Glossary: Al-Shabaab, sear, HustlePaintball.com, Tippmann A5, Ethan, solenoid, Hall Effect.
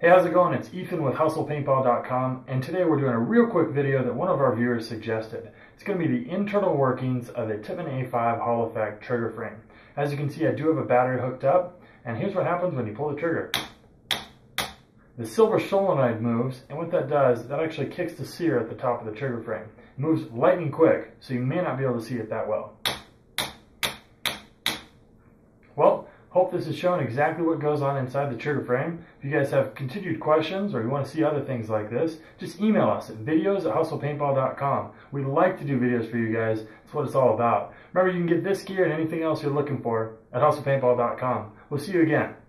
Hey, how's it going? It's Ethan with HustlePaintball.com, and today we're doing a real quick video that one of our viewers suggested. It's going to be the internal workings of a Tippmann A5 Hall Effect trigger frame. As you can see, I do have a battery hooked up, and here's what happens when you pull the trigger. The silver solenoid moves, and what that does, that actually kicks the sear at the top of the trigger frame. It moves lightning quick, so you may not be able to see it that well. Well, hope this is showing exactly what goes on inside the trigger frame. If you guys have continued questions or you want to see other things like this, just email us at videos@hustlepaintball.com. We'd like to do videos for you guys. That's what it's all about. Remember, you can get this gear and anything else you're looking for at hustlepaintball.com. We'll see you again.